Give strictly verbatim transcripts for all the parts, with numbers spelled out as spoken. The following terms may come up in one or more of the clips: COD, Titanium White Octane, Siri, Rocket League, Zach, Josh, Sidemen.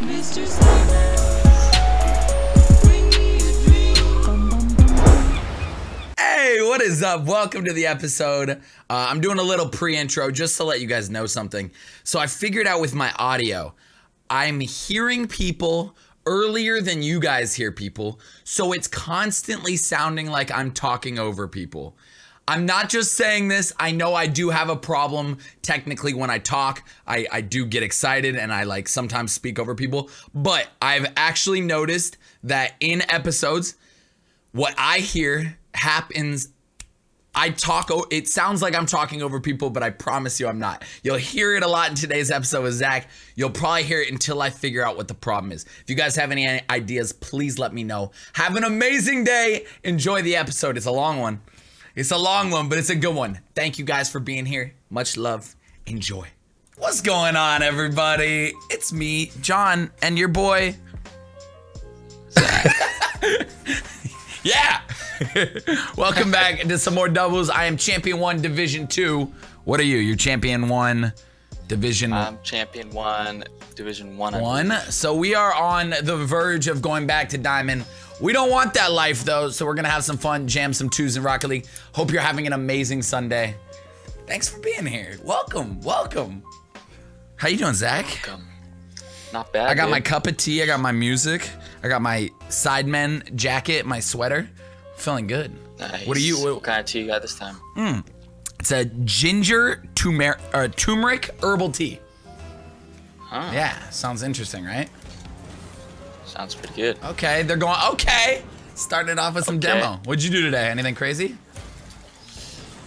Mister Slimer, bring me a dream. Hey, what is up? Welcome to the episode. Uh, I'm doing a little pre-intro just to let you guys know something. So I figured out with my audio, I'm hearing people earlier than you guys hear people, so it's constantly sounding like I'm talking over people. I'm not just saying this. I know I do have a problem technically when I talk. I, I do get excited and I like sometimes speak over people, but I've actually noticed that in episodes, what I hear happens. I talk, it sounds like I'm talking over people, but I promise you I'm not. You'll hear it a lot in today's episode with Zach. You'll probably hear it until I figure out what the problem is. If you guys have any ideas, please let me know. Have an amazing day. Enjoy the episode. It's a long one. It's a long one, but it's a good one. Thank you guys for being here. Much love. Enjoy. What's going on, everybody? It's me, John, and your boy, Zach. Yeah. Welcome back to some more doubles. I am champion one, division two. What are you? You're champion one, division. I'm champion one, division one. One. So we are on the verge of going back to diamond. We don't want that life though, so we're gonna have some fun, jam some twos in Rocket League. Hope you're having an amazing Sunday. Thanks for being here. Welcome, welcome. How you doing, Zach? Welcome. Not bad. I got dude. my cup of tea. I got my music. I got my Sidemen jacket, my sweater. Feeling good. Nice. What are you? What, what kind of tea you got this time? Mm. It's a ginger turmeric, uh, turmeric herbal tea. Huh. Yeah, sounds interesting, right? Sounds pretty good. Okay, they're going. Okay, started off with some okay. demo. What'd you do today? Anything crazy?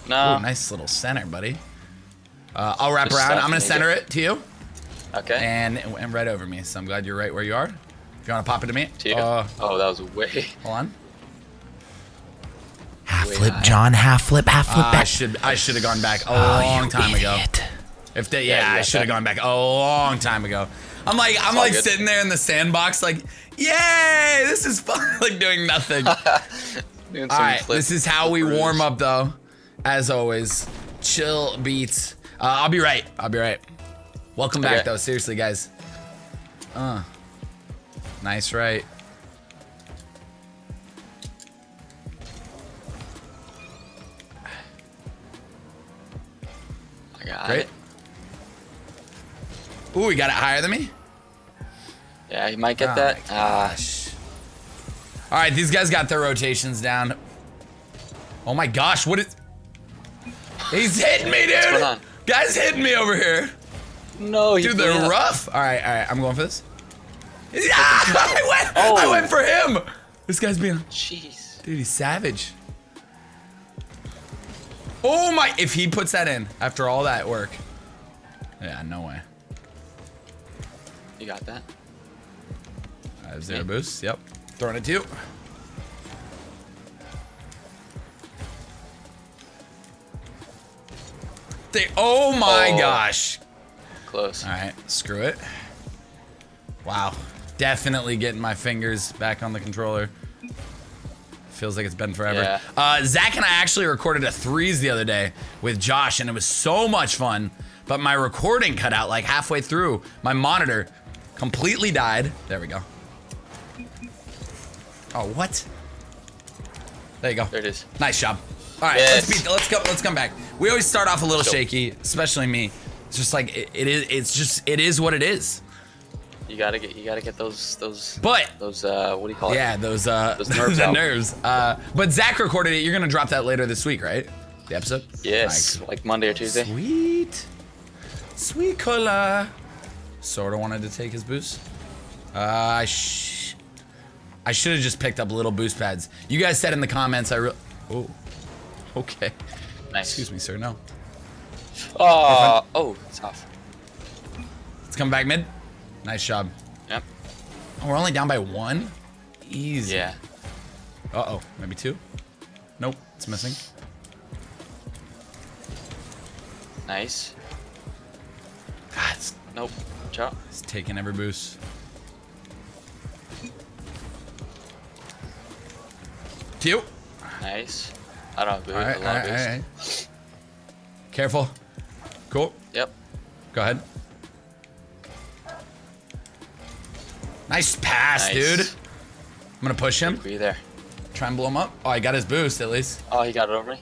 No. Ooh, nice little center, buddy. Uh, I'll wrap Just around. I'm gonna center it. it to you. Okay. And and right over me. So I'm glad you're right where you are. If you wanna pop it to me. To uh, oh, that was way. Hold on. Half flip, John. Half flip. Half flip. Uh, back. I should. I should have gone back a oh, long time idiot. ago. If they, yeah, yeah, yeah I should have gone back a long time ago. I'm like, I'm like good. sitting there in the sandbox, like, yay, this is fun. Like doing nothing. doing All right, flips. This is how we warm up, though. As always, chill beats. Uh, I'll be right. I'll be right. Welcome back, okay. though. Seriously, guys. Uh, nice right. I got Great. it. Ooh, he got it higher than me? Yeah, you might get oh that. Gosh. All right, these guys got their rotations down. Oh my gosh, what is... He's hitting me, dude! What's going on? Guys hitting me over here. No, you Dude, they're not. rough. All right, all right, I'm going for this. Ah, I went, oh. I went for him! This guy's being... Jeez. Dude, he's savage. Oh my, if he puts that in after all that work. Yeah, no way. You got that? Uh, zero okay. boost, yep. Throwing it to you. They, oh my oh. gosh. Close. All right, screw it. Wow, definitely getting my fingers back on the controller. Feels like it's been forever. Yeah. Uh, Zach and I actually recorded a threes the other day with Josh, and it was so much fun, but my recording cut out like halfway through. My monitor completely died. There we go. Oh, what? There you go. There it is. Nice job. All right, yes. let's, be, let's go. Let's come back. We always start off a little so, shaky, especially me. It's just like it, it is. It's just it is what it is. You gotta get. You gotta get those those. But those. Uh, what do you call yeah, it? Yeah, those. Uh, those nerves. the out. nerves. Uh, but Zach recorded it. You're gonna drop that later this week, right? The episode. Yes, like, like Monday or Tuesday. Sweet, sweet cola. Sort of wanted to take his boost. Uh, sh I should have just picked up little boost pads. You guys said in the comments, I re oh, okay. Nice. Excuse me, sir, no. Oh, oh, it's off. Let's come back mid. Nice job. Yep. Oh, we're only down by one? Easy. Yeah. Uh-oh, maybe two? Nope, it's missing. Nice. God, it's nope. Chop. He's taking every boost. Cute. Nice. I don't have boost. All right, all right, all right. Careful. Cool. Yep. Go ahead. Nice pass, nice. Dude. I'm gonna push him. Be there. Try and blow him up. Oh, I got his boost at least. Oh, he got it over me.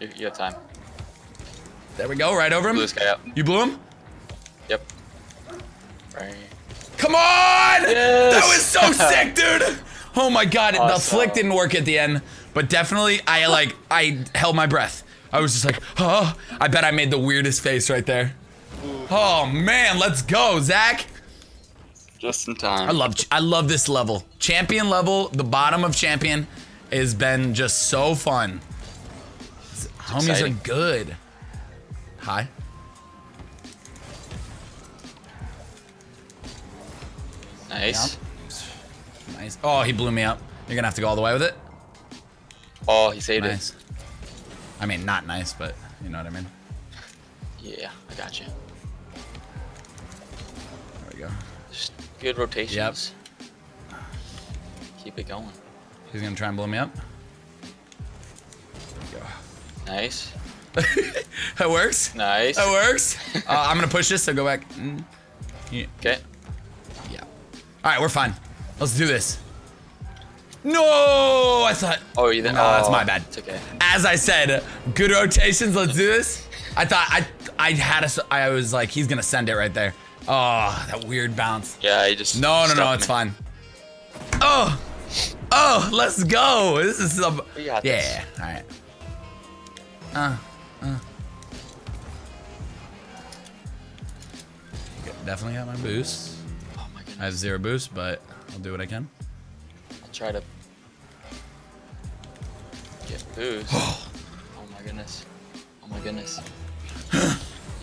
You, you have time. There we go, right over him. Blew this guy up. You blew him? Yep. Right. Come on! Yes! That was so sick, dude! Oh my god, awesome. The flick didn't work at the end, but definitely I like, I held my breath. I was just like, oh, I bet I made the weirdest face right there. Oh man, let's go, Zach! Just in time. I love, I love this level. Champion level, the bottom of champion, has been just so fun. It's Homies exciting. Are good. Hi. Nice. Yeah. Nice. Oh, he blew me up. You're gonna have to go all the way with it. Oh, he saved nice. It. I mean, not nice, but you know what I mean. Yeah, I got you. There we go. Just good rotations. Yep. Keep it going. He's gonna try and blow me up. There we go. Nice. That works. Nice. That works. uh, I'm gonna push this, so go back. Mm. Yeah. Okay. Yeah. All right, we're fine. Let's do this. No, I thought. Oh, you didn't. No, oh, that's my bad. It's okay. As I said, good rotations. Let's do this. I thought I, I had a. I was like, he's gonna send it right there. Oh, that weird bounce. Yeah, he just. No, no, no, it's me. Fine. Oh, oh, let's go. This is some. We got this. Yeah. All right. Uh, uh. Definitely got my boost. Oh my goodness. I have zero boost, but I'll do what I can. I'll try to get boost. Oh, oh my goodness. Oh my goodness.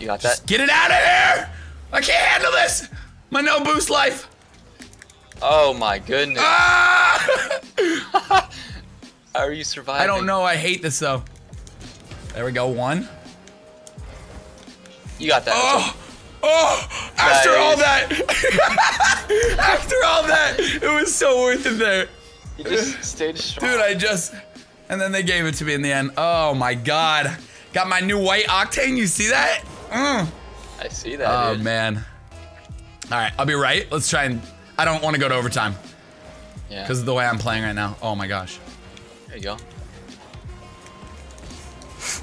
You got Just that? Get it out of here! I can't handle this! My no boost life! Oh my goodness. Ah! How are you surviving? I don't know. I hate this though. There we go, one. You got that. Oh, oh, after nice. All that, after all that, it was so worth it there. You just stayed strong. Dude, I just, and then they gave it to me in the end. Oh my God. Got my new white octane, you see that? Mm. I see that, Oh, dude. Man. All right, I'll be right. Let's try and, I don't want to go to overtime. Yeah. Because of the way I'm playing right now. Oh my gosh. There you go.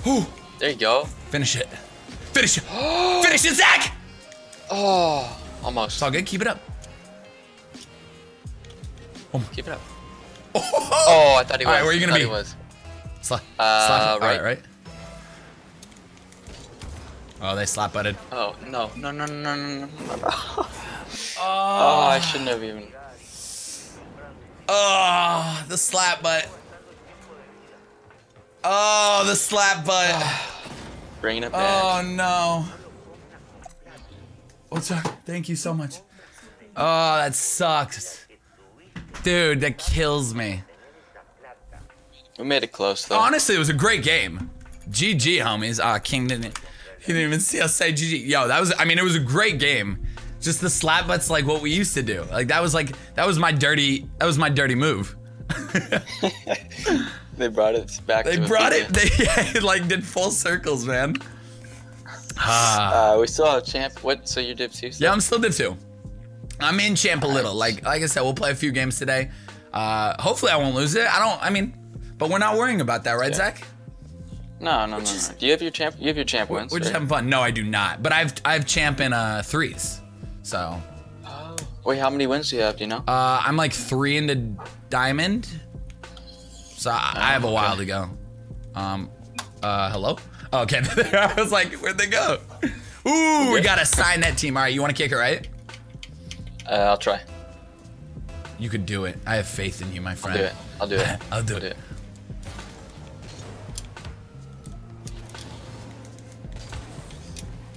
Ooh. There you go. Finish it. Finish it. Finish it, Zach! Oh, almost. It's all good. Keep it up. Oh. Keep it up. Oh, oh I thought he was. All right, where are you going to be? Was. Slap. Uh, slap. Right. All right, right? Oh, they slap butted. Oh, no. No, no, no, no, no, no. Oh. Oh, I shouldn't have even. Oh, the slap butt. Oh, the slap butt. Oh, bringing it back. Oh, no. What's up? Thank you so much. Oh, that sucks. Dude, that kills me. We made it close, though. Honestly, it was a great game. G G, homies. Ah, oh, King didn't, he didn't even see us say G G. Yo, that was, I mean, it was a great game. Just the slap butt's like what we used to do. Like, that was like, that was my dirty, that was my dirty move. They brought it back. They to brought it. They yeah, like did full circles, man. Uh, uh, we still have champ. What? So you're dip two? Still? Yeah, I'm still dip two. I'm in champ a little. Like like I said, we'll play a few games today. Uh, hopefully I won't lose it. I don't. I mean, but we're not worrying about that, right, yeah. Zach? No, no, no, is, no. Do you have your champ? You have your champ wins. We're right? Just having fun. No, I do not. But I've I've champ in uh, threes. So. Oh. Wait, how many wins do you have? Do you know? Uh, I'm like three into diamond. So I, I have a while okay. to go. Um, uh, hello? Oh, okay, I was like, where'd they go? Ooh, okay. We gotta sign that team. All right, you wanna kick it, right? Uh, I'll try. You could do it. I have faith in you, my friend. I'll do it. I'll do it. I'll do, I'll do it.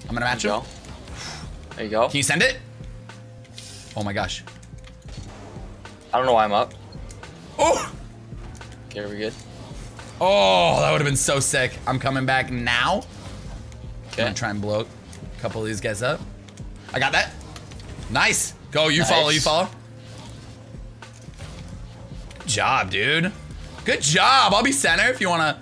I'm gonna match him. There you go. Can you send it? Oh my gosh. I don't know why I'm up. Oh! Here we good. Oh, that would have been so sick. I'm coming back now. Okay. I'm gonna try and blow a couple of these guys up. I got that. Nice. Go, you nice. Follow, you follow. Good job, dude. Good job. I'll be center if you wanna.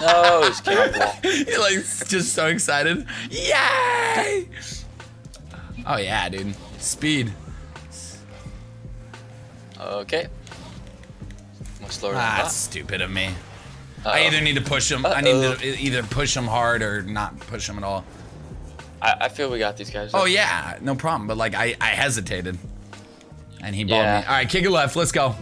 No, it's Campbell. You're like just so excited. Yay! Oh yeah, dude. Speed. Okay. Much slower than that. That's stupid of me. Uh-oh. I either need to push him. Uh-oh. I need to either push him hard or not push him at all. I, I feel we got these guys. Oh yeah, no problem. But like I, I hesitated, and he balled yeah. me. All right, kick it left. Let's go.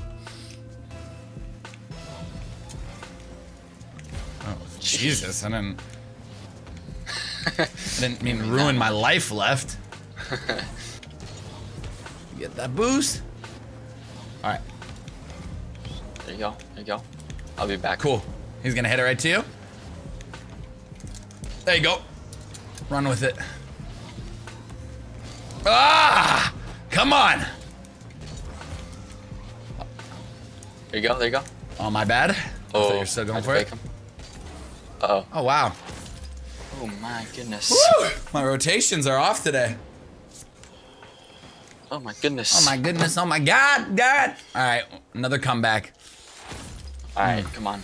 Oh Jesus! I didn't. I didn't mean to ruin my life left. Get that boost. All right. There you go. There you go. I'll be back. Cool. He's gonna hit it right to you. There you go. Run with it. Ah! Come on! There you go, there you go. Oh, my bad. Oh, so you're still going for it? Uh-oh. Oh, wow. Oh, my goodness. Woo! My rotations are off today. Oh, my goodness. Oh, my goodness. Oh, my God. God. All right. Another comeback. All right. Mm. Come on.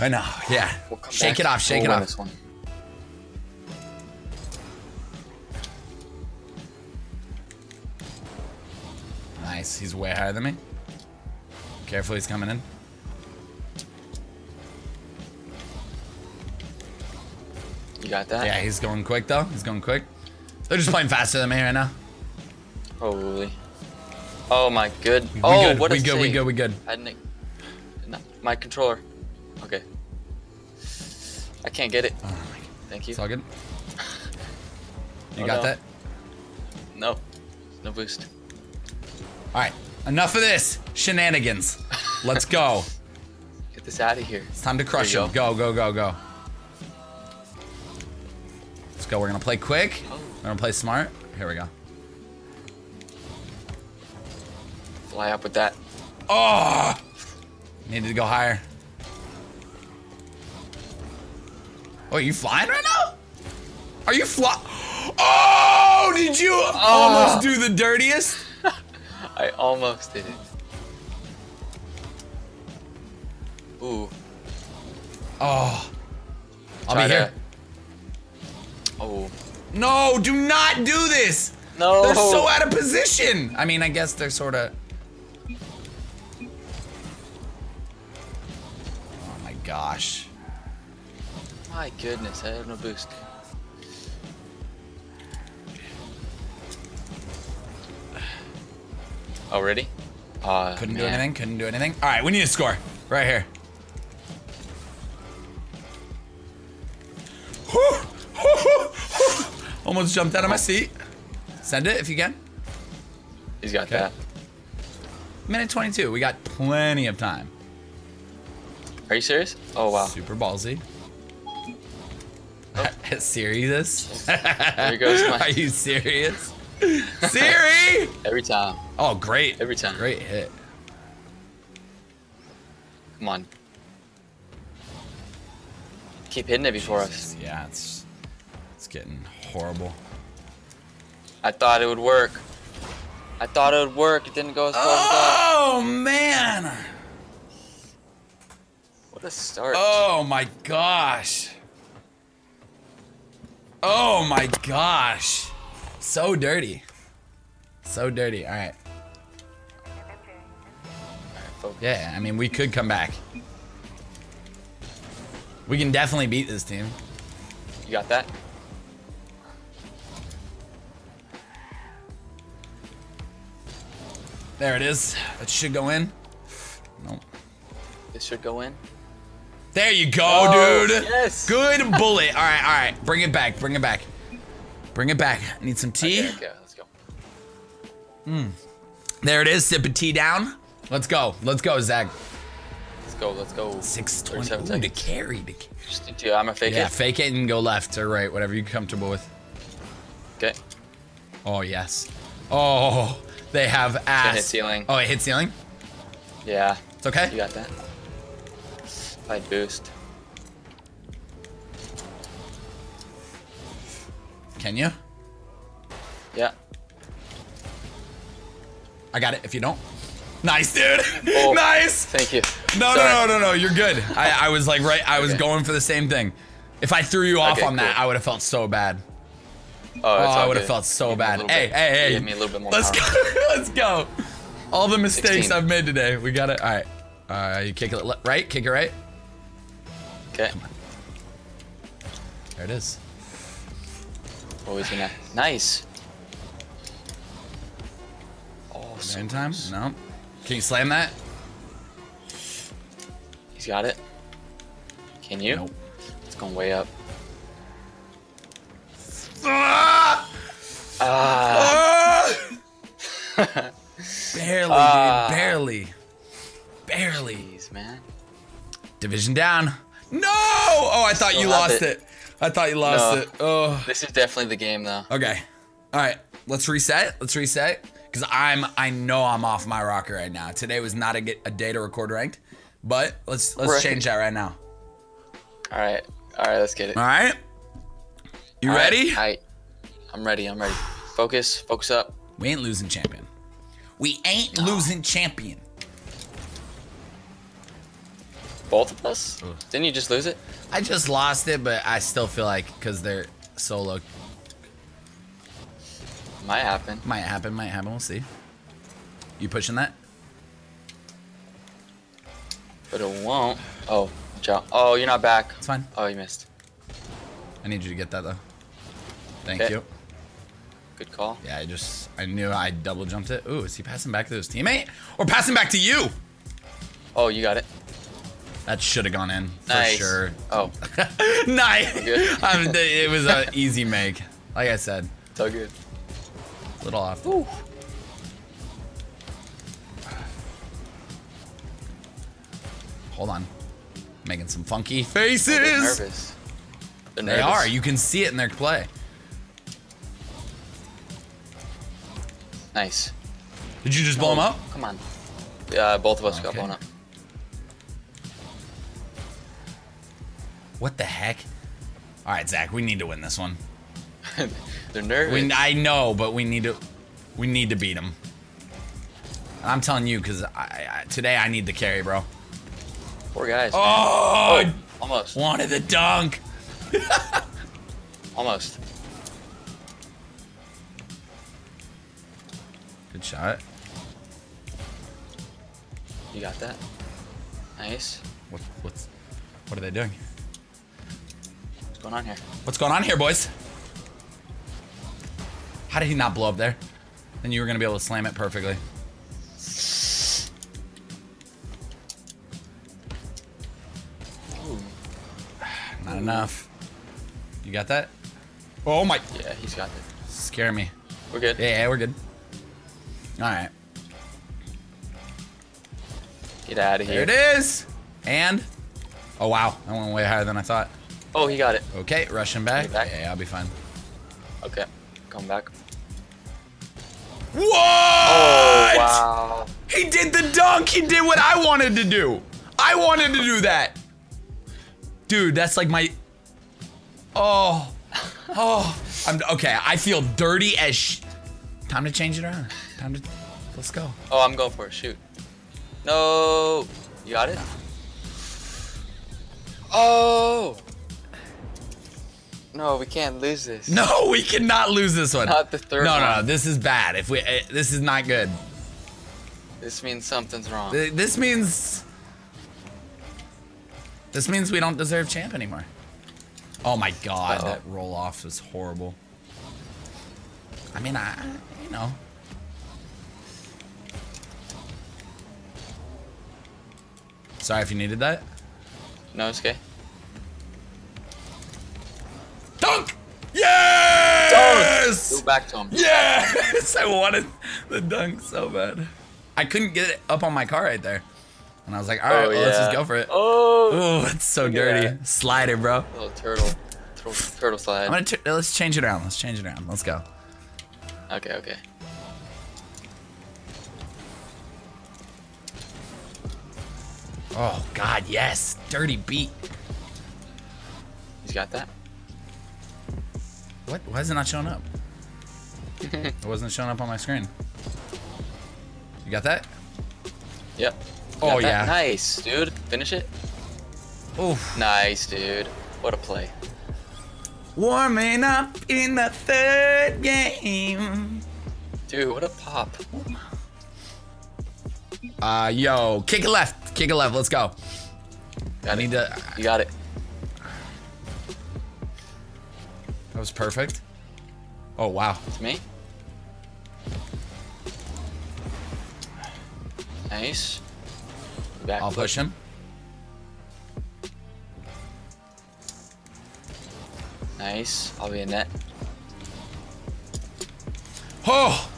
I know. Yeah. We'll shake back. it off. Shake we'll it off. This one. Nice, he's way higher than me. Careful, he's coming in. You got that? Yeah, he's going quick though, he's going quick. They're just playing faster than me right now. Probably. Oh my good. We oh, good. What we good, we good, we good. I didn't, no, my controller. Okay. I can't get it. Oh my God. Thank you. It's all good. You oh, got no. that? No, no boost. All right, enough of this shenanigans. Let's go. Get this out of here. It's time to crush him. Go. go, go, go, go. Let's go. We're gonna play quick. Oh. We're gonna play smart. Here we go. Fly up with that. Oh! Needed to go higher. Oh, are you flying right now? Are you fly? Oh! Did you oh. almost do the dirtiest? I almost did it. Ooh. Oh. I'll Try be here. To... Oh. No, do not do this. No. They're so out of position. I mean, I guess they're sort of. Oh my gosh. My goodness, I have no boost. Already? Uh, couldn't man. do anything, couldn't do anything. All right, we need a score. Right here. Almost jumped out of my seat. Send it if you can. He's got okay. that. minute twenty-two, we got plenty of time. Are you serious? Oh, wow. Super ballsy. Oh. Serious? There goes my... Are you serious? Siri! Every time. Oh, great. Every time. Great hit. Come on. Keep hitting it before Jesus. us. Yeah, it's it's getting horrible. I thought it would work. I thought it would work. It didn't go as far as that. Oh, man. What a start. Oh, my gosh. Oh, my gosh. So dirty. So dirty. All right. Yeah, I mean, we could come back. We can definitely beat this team. You got that? There it is. That should go in. Nope. This should go in. There you go, oh, dude. Yes. Good bullet. All right, all right. Bring it back. Bring it back. Bring it back. Need some tea? Okay, okay, let's go. Mm. There it is. Sip a tea down. Let's go. Let's go, Zach. Let's go. Let's go. six twenty. Ooh, to carry. To carry. Just, dude, I'm a fake yeah, it. Yeah, fake it and go left or right. Whatever you're comfortable with. Okay. Oh, yes. Oh, they have ass. It hit ceiling. Oh, it hit ceiling? Yeah. It's okay? You got that. I boost. Can you? Yeah. I got it if you don't. Nice, dude. Oh, nice. Thank you. No, no, no, no, no, you're good. I, I was like, right, I was okay. going for the same thing. If I threw you off okay, on cool. that, I would have felt so bad. Oh, oh I would have felt so Give bad. Hey, bit. hey, hey. Give me a little bit more Let's time. go. Let's go. All the mistakes sixteen. I've made today. We got it. All right. All right, you kick it right, kick it right. Okay. There it is. Always in that. Nice. Oh, same time? No. Can you slam that? He's got it. Can you? Nope. It's going way up. Ah! Ah! Ah! Barely, uh, dude. Barely. Barely. Jeez, man. Division down. No! Oh, I thought Still you lost it. it. I thought you lost no. it. Oh. This is definitely the game, though. Okay. All right. Let's reset. Let's reset. Because I'm, I know I'm off my rocker right now. Today was not a, a day to record ranked. But let's let's right. change that right now. All right. All right. Let's get it. All right. You All ready? Right. I, I'm ready. I'm ready. Focus. Focus up. We ain't losing champion. We ain't losing champion. Both of us? Ugh. Didn't you just lose it? I just lost it, but I still feel like because they're solo. Might happen. Might happen. Might happen. We'll see. You pushing that? But it won't. Oh, watch out. Oh, you're not back. It's fine. Oh, you missed. I need you to get that, though. Thank okay. you. Good call. Yeah, I just, I knew I double jumped it. Ooh, is he passing back to his teammate? Or passing back to you? Oh, you got it. That should have gone in, for nice. sure. Oh. Nice. I mean, it was an easy make. Like I said. So good. A little off. Ooh. Hold on. Making some funky faces. Oh, they're nervous. They're nervous. They are. You can see it in their play. Nice. Did you just no. blow him up? Come on. Yeah, both of us okay. got blown up. What the heck? All right, Zach, we need to win this one. They're nervous. We, I know, but we need to, we need to beat them. I'm telling you, because I, I, today I need the carry, bro. Poor guys. Oh, oh, almost. Wanted the dunk. Almost. Good shot. You got that. Nice. What, what's, what are they doing? What's going on here? What's going on here, boys? How did he not blow up there? Then you were gonna be able to slam it perfectly. Ooh. Not Ooh. enough. You got that? Oh my! Yeah, he's got it. Scare me. We're good. Yeah, yeah, we're good. All right. Get out of here. There it is. And oh wow, that went way higher than I thought. Oh, he got it. Okay, rushing back. back. Yeah, I'll be fine. Okay, come back. What? Oh, wow. He did the dunk. He did what I wanted to do. I wanted to do that. Dude, that's like my... Oh. Oh. I'm okay, I feel dirty as sh... Time to change it around. Time to... Let's go. Oh, I'm going for it. Shoot. No. You got it? Oh. No, we can't lose this. No, we cannot lose this one. Not the third no, one. No, no, this is bad. If we, uh, this is not good. This means something's wrong. Th this means, this means we don't deserve champ anymore. Oh my God, uh-oh. that roll off is horrible. I mean, I, you know. Sorry if you needed that. No, it's okay. Dunk! Yes! Dunk! Go back to him. Yes! I wanted the dunk so bad. I couldn't get it up on my car right there. And I was like, all right, oh, well, yeah. let's just go for it. Oh, Ooh, it's so Look dirty. Slider, bro. Little turtle. Turtle, turtle slide. I'm gonna t let's change it around. Let's change it around. Let's go. Okay, okay. Oh, God, yes. Dirty beat. He's got that. What? Why is it not showing up? It wasn't showing up on my screen. You got that? Yep. Oh, yeah. Nice, dude. Finish it. Oof. Nice, dude. What a play. Warming up in the third game. Dude, what a pop. Uh, yo, kick it left. Kick it left. Let's go. Got I need it. to. You got it. That was perfect. Oh, wow. It's me. Nice. Back I'll push him. Nice. I'll be in net. Oh!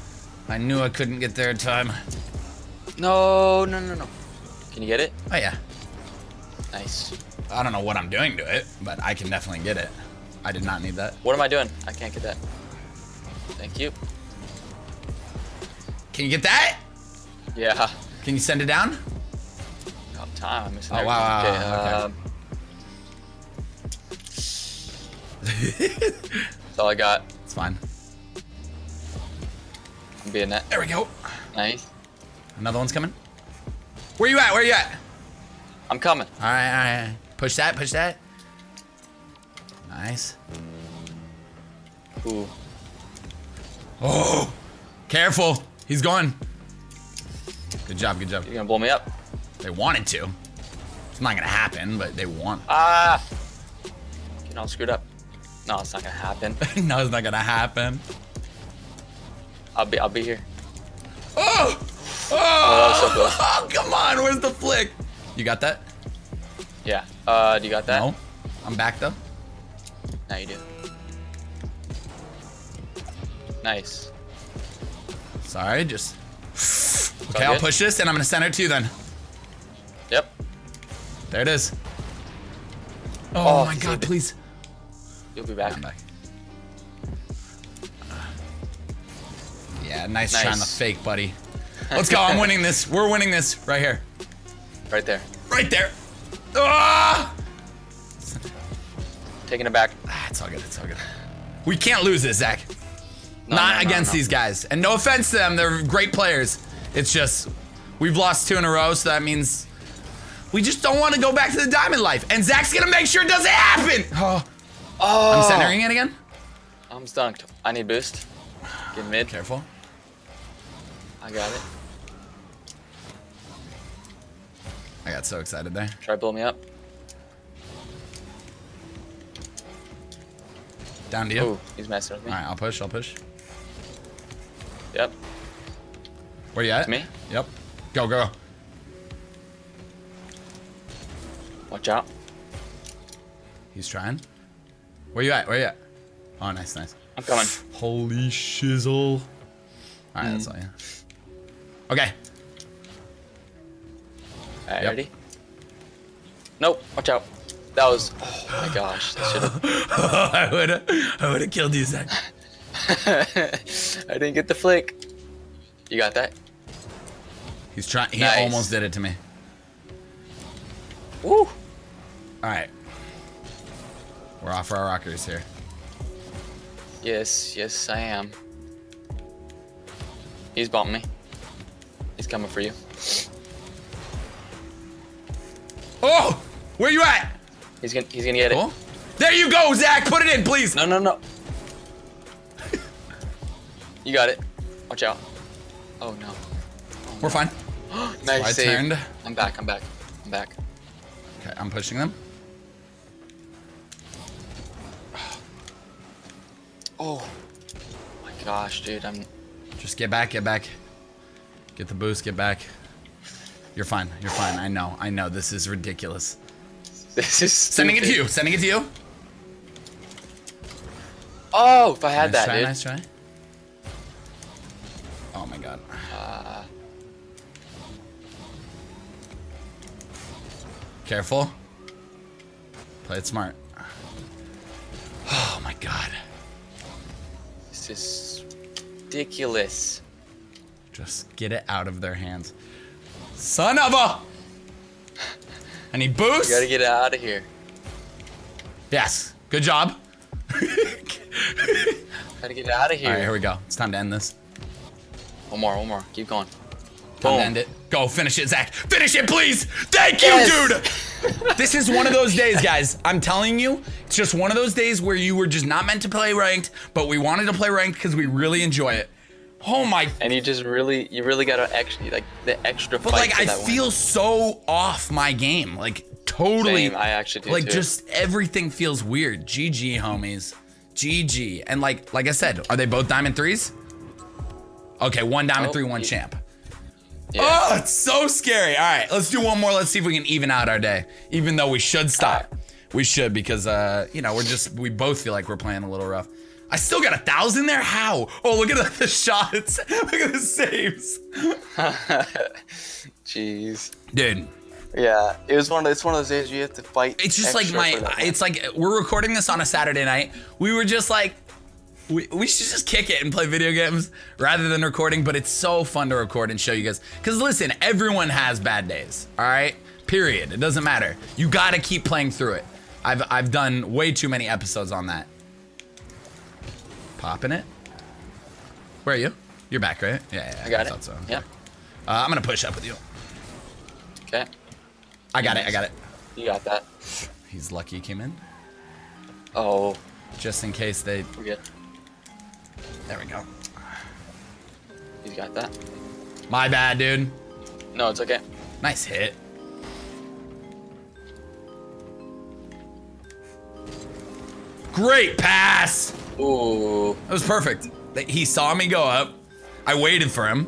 I knew I couldn't get there in time. No, no, no, no. Can you get it? Oh, yeah. Nice. I don't know what I'm doing to it, but I can definitely get it. I did not need that. What am I doing? I can't get that. Thank you. Can you get that? Yeah. Can you send it down? Got time. I'm missing. Oh wow. Okay. Wow, um, okay. That's all I got. It's fine. I'm being that. There we go. Nice. Another one's coming. Where you at? Where you at? I'm coming. All right. All right. Push that. Push that. Nice. Ooh. Oh, careful. He's gone. Good job, good job. You're gonna blow me up. They wanted to. It's not gonna happen, but they want. Ah! Getting all screwed up. No, it's not gonna happen. No, it's not gonna happen. I'll be, I'll be here. Oh! Oh! Oh, oh come on, where's the flick? You got that? Yeah. Uh, do you got that? No. I'm back though. Now you do. Nice. Sorry, just. Okay, I'll push this and I'm gonna send it to you then. Yep. There it is. Oh, oh my god, please. You'll be back. I'm back. Yeah, nice, nice. Trying the fake, buddy. Let's go. I'm winning this. We're winning this right here. Right there. Right there. Ah! Taking it back. Ah, it's all good. It's all good. We can't lose this, Zach. No, Not no, against no, no. these guys. And no offense to them, they're great players. It's just, we've lost two in a row, so that means we just don't want to go back to the diamond life. And Zach's going to make sure it doesn't happen. Oh. Oh. I'm centering it again. I'm stunked. I need boost. Get mid. Careful. I got it. I got so excited there. Try to blow me up. Down to you. Ooh, he's messing with me. All right, I'll push, I'll push. Yep. Where you at? Me? Yep. Go, go. Watch out. He's trying. Where you at? Where you at? Oh, nice, nice. I'm coming. Holy shizzle. All right, mm. that's all, yeah. Okay. All right, yep. Ready? Nope, watch out. That was, oh my gosh, that should've. Oh, I would've, I would've killed you, Zach. I didn't get the flick. You got that? He's trying, he nice. almost did it to me. Woo! Alright. We're off our rockers here. Yes, yes I am. He's bumping me. He's coming for you. Oh! Where you at? He's gonna, he's gonna get cool. it. There you go, Zach! Put it in, please! No, no, no. You got it. Watch out. Oh, no. Oh, We're no. fine. Nice I save. Turned. I'm back, I'm back, I'm back. Okay, I'm pushing them. Oh. My gosh, dude, I'm... Just get back, get back. Get the boost, get back. You're fine, you're fine. I know, I know, this is ridiculous. This is stupid. Sending it to you, sending it to you. Oh, if I had nice that, try, dude. Nice try. Oh my god. Uh, Careful. Play it smart. Oh my god. This is ridiculous. Just get it out of their hands. Son of a! I need boost. You gotta get out of here. Yes. Good job. Gotta get out of here. All right, here we go. It's time to end this. One more, one more. Keep going. Time Boom. to end it. Go finish it, Zach. Finish it, please. Thank you, yes. dude. This is one of those days, guys. I'm telling you, it's just one of those days where you were just not meant to play ranked, but we wanted to play ranked because we really enjoy it. Oh my! And you just really, you really gotta actually like the extra. But fight like, for I that feel one. so off my game, like totally. Same, I actually do like too. Just everything feels weird. G G, homies. G G. And like, like I said, are they both diamond threes? Okay, one diamond oh, three, one yeah. champ. Yeah. Oh, it's so scary. All right, let's do one more. Let's see if we can even out our day. Even though we should stop, right. we should because uh, you know, we're just we both feel like we're playing a little rough. I still got a thousand there. How? Oh, look at the shots. Look at the saves. Jeez, dude. Yeah, it was one of it's one of those days you have to fight. It's just like my. It's like we're recording this on a Saturday night. We were just like, we we should just kick it and play video games rather than recording. But it's so fun to record and show you guys. Because listen, everyone has bad days. All right, period. It doesn't matter. You got to keep playing through it. I've I've done way too many episodes on that. Popping it. Where are you? You're back, right? Yeah, yeah I, I got it. So. Yeah. Uh, I'm gonna push up with you. Okay. I got nice. it. I got it. You got that. He's lucky he came in. Oh. Just in case they. We're good. There we go. He's got that. My bad, dude. No, it's okay. Nice hit. Great pass. Ooh. That was perfect. He saw me go up. I waited for him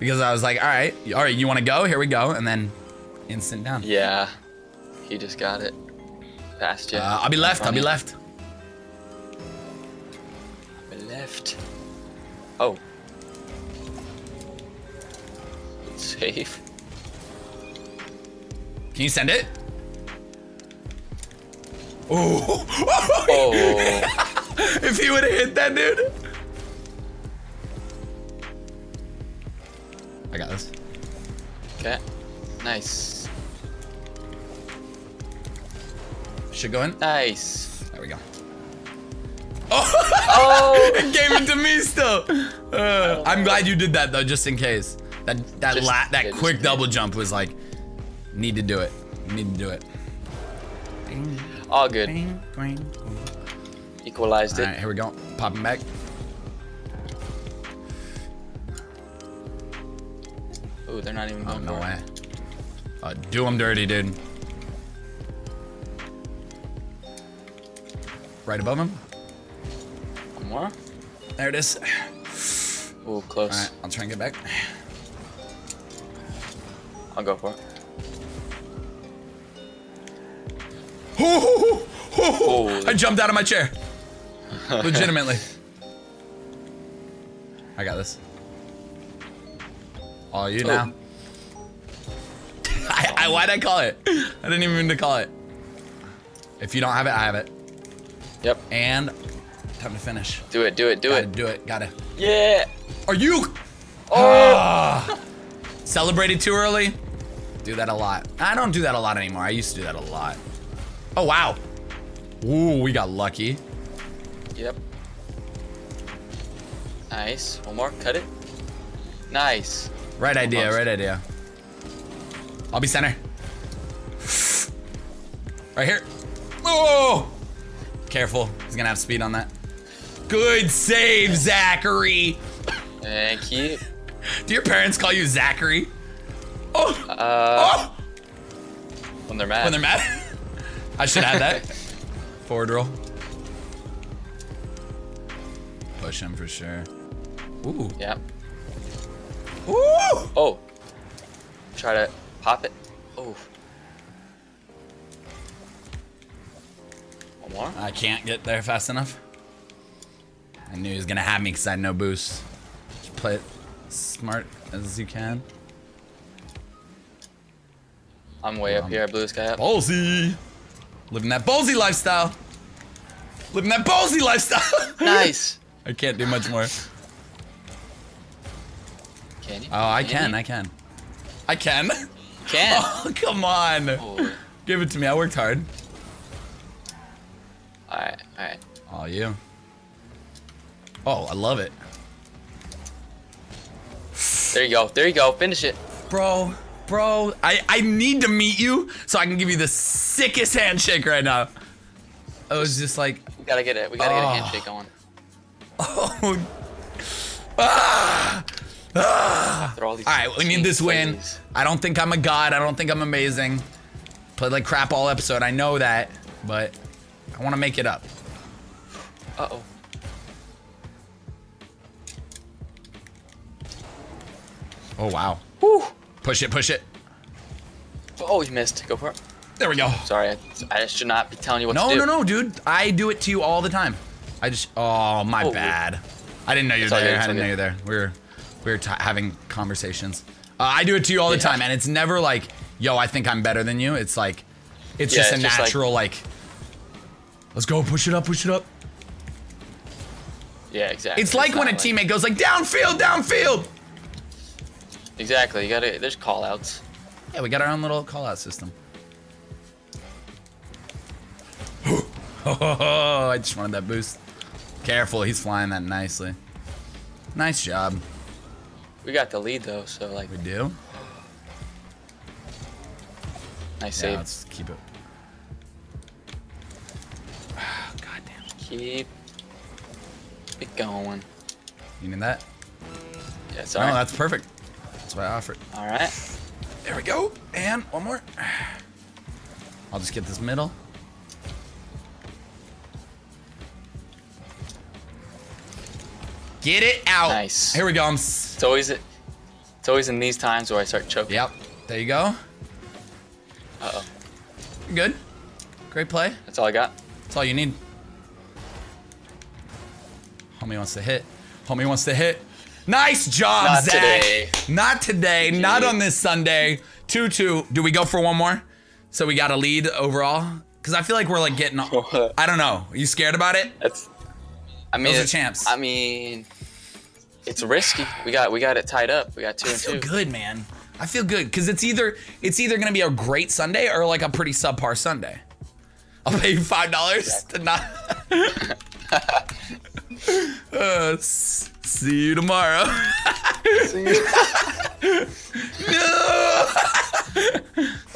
because I was like, all right, all right, you want to go? Here we go. And then instant down. Yeah. He just got it. Past you. Uh, I'll be left. I'll be left. I'll be left. Oh. Good save. Can you send it? Ooh. Oh. If he would have hit that, dude. I got this. Okay. Nice. Should go in. Nice. There we go. Oh! Oh. It gave it to me still. Uh, I'm glad you did that though, just in case. That that just, la that yeah, quick double jump was like, need to do it. Need to do it. All good. Bing, bing, bing. Equalized it. All right, here we go. Popping back. Ooh, they're not even going. Oh, no way. Uh, do them dirty, dude. Right above him. One more. There it is. Ooh, close. All right, I'll try and get back. I'll go for it. Ooh, ooh, ooh, ooh. I jumped out of my chair. Legitimately. I got this. All you oh. now. I, I, why'd I call it? I didn't even mean to call it. If you don't have it, I have it. Yep. And time to finish. Do it, do it, do Gotta it. Do it, gotta. Yeah. Are you? Oh. Celebrated too early? Do that a lot. I don't do that a lot anymore. I used to do that a lot. Oh, wow. Ooh, we got lucky. Yep. Nice. One more. Cut it. Nice. Right idea. Almost. Right idea. I'll be center. Right here. Oh! Careful. He's gonna have speed on that. Good save, Zachary. Thank you. Do your parents call you Zachary? Oh. Uh, oh! When they're mad. When they're mad. I should have that. Forward roll. Push him for sure. Ooh. Yeah. Ooh! Oh. Try to pop it. Oh. One more? I can't get there fast enough. I knew he was gonna have me because I had no boost. Just play it smart as you can. I'm way um, up here. I blew this guy up. Ballsy! Living that ballsy lifestyle. Living that ballsy lifestyle. Nice. I can't do much more. Can you? Oh, I can, can I can. I can. You can. Oh, come on. Oh. Give it to me. I worked hard. All right, all right. All you. Oh, I love it. There you go. There you go. Finish it. Bro, bro, I, I need to meet you so I can give you the sickest handshake right now. It was just like... We gotta get it. We gotta oh. get a handshake going. Oh. Ah. Ah. All, all right, we need this win. Please. I don't think I'm a god. I don't think I'm amazing. Played like crap all episode. I know that, but I want to make it up. Uh-oh. Oh, wow. Woo. Push it, push it. Oh, you missed. Go for it. There we go. Sorry, I, I should not be telling you what no, to do. No, no, no, dude. I do it to you all the time. I just... Oh, my oh, bad. Weird. I didn't know you were there. Good, I didn't good. know you were there. We were, we were t having conversations. Uh, I do it to you all yeah. the time, and it's never like, yo, I think I'm better than you. It's like... It's yeah, just it's a just natural, like, like... Let's go. Push it up, push it up. Yeah, exactly. It's like it's when a like teammate it. goes like, downfield, downfield. Exactly. You gotta. There's call-outs. Yeah, we got our own little call-out system. Oh, I just wanted that boost. Careful, he's flying that nicely. Nice job. We got the lead though, so like. We do. Nice save. Yeah, let's keep it. Oh, goddamn. Keep it going. You need that? Yeah, sorry. No, that's perfect. That's what I offered. All right. There we go. And one more. I'll just get this middle. Get it out. Nice. Here we go. I'm it's always it's always in these times where I start choking. Yep. There you go. Uh-oh. Good. Great play. That's all I got. That's all you need. Homie wants to hit. Homie wants to hit. Nice job, not Zach. Today. Not today. Jeez. Not on this Sunday. two two. Do we go for one more? So we got a lead overall? Because I feel like we're like getting... I don't know. Are you scared about it? That's, I mean, Those are champs. I mean, it's risky. We got we got it tied up. We got two I and feel two. good, man. I feel good. Because it's either, it's either going to be a great Sunday or like a pretty subpar Sunday. I'll pay you five dollars exactly. to not... Uh, see you tomorrow. See you. No.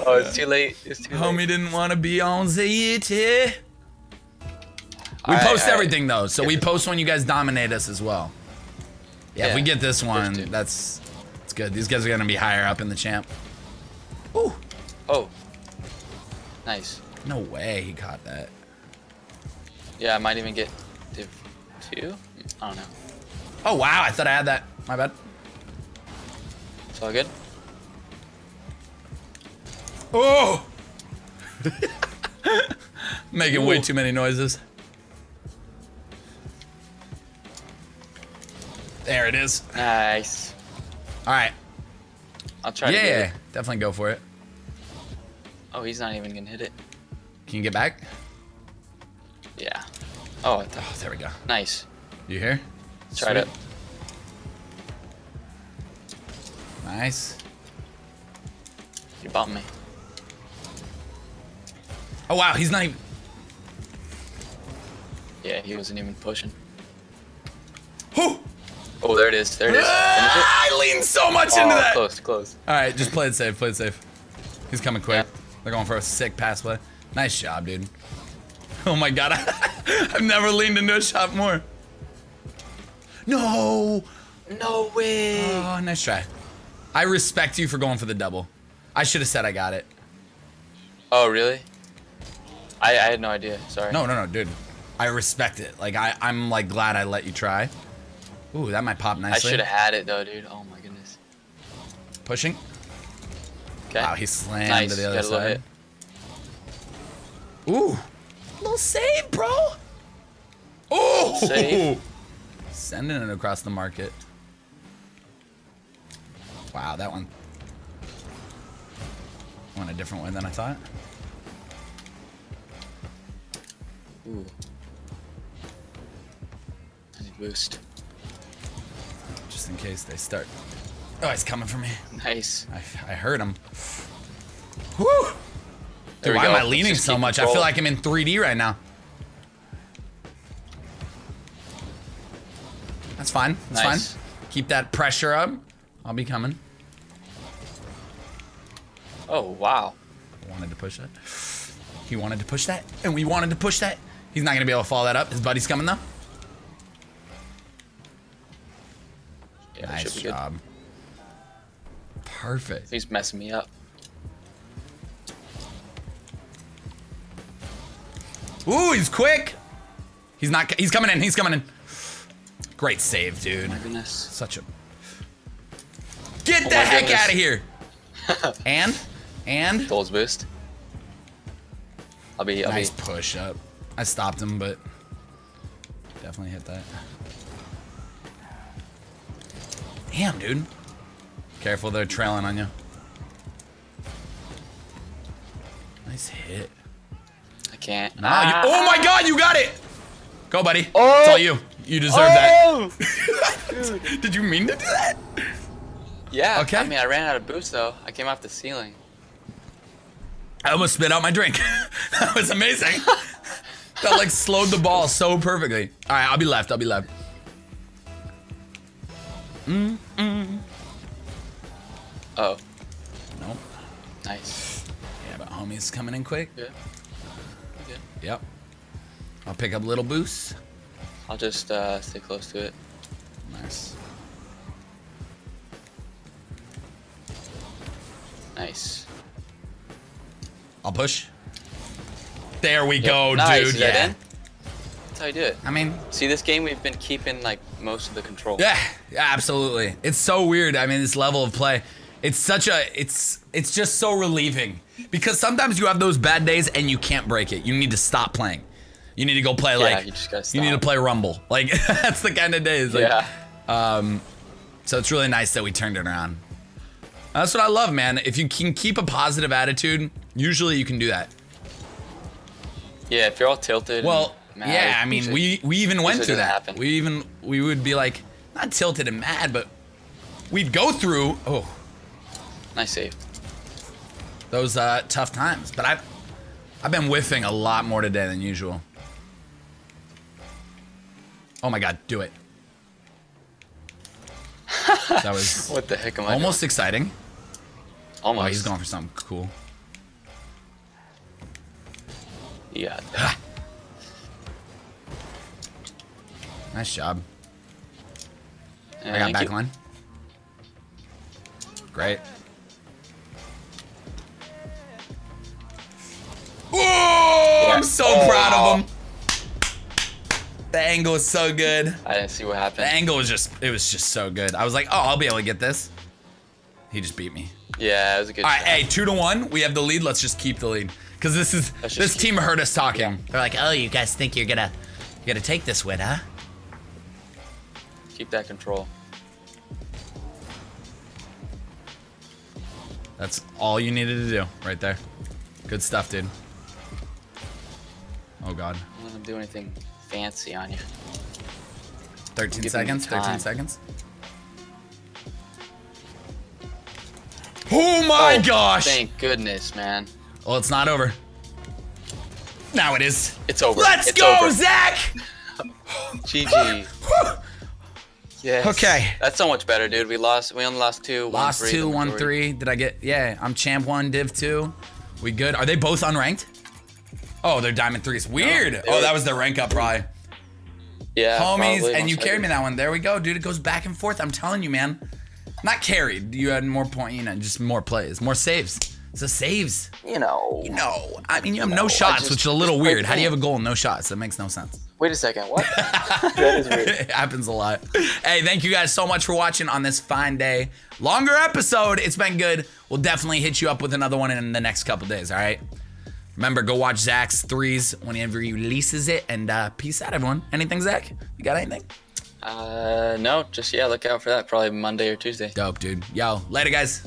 Oh, it's too late. It's too Homie late. didn't want to be on the E T. We right, post everything right. though, so we post when you guys dominate us as well. Yeah, yeah. If we get this one, that's it's good. These guys are gonna be higher up in the champ. Ooh. Oh. Nice. No way he caught that. Yeah, I might even get div two. I don't know. Oh wow, I thought I had that. My bad. It's all good. Oh! Making Ooh. way too many noises. There it is. Nice. All right. I'll try. Yeah, to get it. definitely go for it. Oh, he's not even gonna hit it. Can you get back? Yeah. Oh, oh, there we go. Nice. You here? Try it. Nice. You bumped me. Oh wow, he's not even. Yeah, he wasn't even pushing. Who? Oh, there it is. There it is. Ah, it. I leaned so much oh, into that. Close, close. All right, just play it safe. Play it safe. He's coming quick. Yeah. They're going for a sick pass play. Nice job, dude. Oh my god, I've never leaned into a shot more. No! No way! Oh, nice try. I respect you for going for the double. I should have said I got it. Oh, really? I, I had no idea, sorry. No, no, no, dude. I respect it. Like, I, I'm like glad I let you try. Ooh, that might pop nicely. I should have had it though, dude. Oh my goodness. Pushing. Okay. Wow, he slammed nice. to the other side. Ooh. Little save, bro. Oh, save. Sending it across the market. Wow, that one went a different way than I thought. Ooh, I need boost. Just in case they start. Oh, he's coming for me. Nice. I, I heard him. Woo! Dude, why go. am I leaning so much? Control. I feel like I'm in three D right now. That's fine. That's nice. fine. Keep that pressure up. I'll be coming. Oh, wow. Wanted to push that. He wanted to push that, and we wanted to push that. He's not going to be able to follow that up. His buddy's coming, though. Yeah, nice job. Good. Perfect. He's messing me up. Ooh, he's quick. He's not. He's coming in. He's coming in. Great save, dude. Oh my goodness. Such a. Get oh the heck goodness. out of here. and, and. Goals boost. I'll be. I'll nice be. push up. I stopped him, but definitely hit that. Damn, dude. Careful, they're trailing on you. Nice hit. I can't. No, ah. you, oh my God, you got it! Go, buddy. Oh. It's all you. You deserve oh. that. Did you mean to do that? Yeah. Okay. I mean, I ran out of boost though. I came off the ceiling. I almost spit out my drink. That was amazing. That like slowed the ball so perfectly. All right, I'll be left. I'll be left. Mm mm. Oh. Nope. Nice. Yeah, but homie's coming in quick. Yeah. Okay. Yep. I'll pick up little boost. I'll just uh, stay close to it. Nice. Nice. I'll push. There we yep. go, nice. dude. Is yeah. that in? That's how you do it. I mean, see, this game we've been keeping like most of the control. Yeah, absolutely. It's so weird. I mean, this level of play, it's such a, it's, it's just so relieving because sometimes you have those bad days and you can't break it. You need to stop playing. You need to go play yeah, like. You, just gotta stop. You need to play Rumble. Like that's the kind of days. Like, yeah. Um, so it's really nice that we turned it around. That's what I love, man. If you can keep a positive attitude, usually you can do that. Yeah, if you're all tilted. Well, and mad, yeah, I mean, it, we we even went through that. Happen. We even we would be like not tilted and mad, but we'd go through. Oh, nice save. Those uh, tough times, but I've I've been whiffing a lot more today than usual. Oh my God, do it. That was what the heck am I almost doing? Exciting. Almost. Oh, he's going for something cool. Yeah. Nice job. Yeah, I got back you. line. Great. Ooh, yeah. I'm so oh. proud of him. The angle is so good. I didn't see what happened. The angle was just, it was just so good. I was like, oh, I'll be able to get this. He just beat me. Yeah, it was a good All right, shot. Hey, two to one. We have the lead. Let's just keep the lead. Because this is, this team it. heard us talking. Yeah. They're like, oh, you guys think you're gonna, you're gonna take this win, huh? Keep that control. That's all you needed to do right there. Good stuff, dude. Oh, God. I don't let him do anything fancy on you. thirteen seconds. thirteen seconds. Oh my oh, gosh! Thank goodness, man. Well, it's not over. Now it is. It's over. Let's it's go, over. Zach. G G. Yes. Okay. That's so much better, dude. We lost. We only lost two. Lost one, three, two, one, three. Did I get? Yeah. I'm champ one, div two. We good? Are they both unranked? Oh, they're diamond threes. Weird. No, oh, that was the rank up, probably. Yeah. Homies, probably, and you carried me that one. There we go, dude. It goes back and forth. I'm telling you, man. Not carried. You had more point, you know, just more plays, more saves. So saves. You know. You know. I mean, you have no, no shots, just, which is a little weird. How do you have a goal and no shots? That makes no sense. Wait a second. What? That is weird. It happens a lot. Hey, thank you guys so much for watching on this fine day. Longer episode. It's been good. We'll definitely hit you up with another one in the next couple days, all right? Remember, go watch Zach's threes whenever he releases it. And uh, peace out, everyone. Anything, Zach? You got anything? Uh, no, just, yeah, look out for that. Probably Monday or Tuesday. Dope, dude. Yo, later, guys.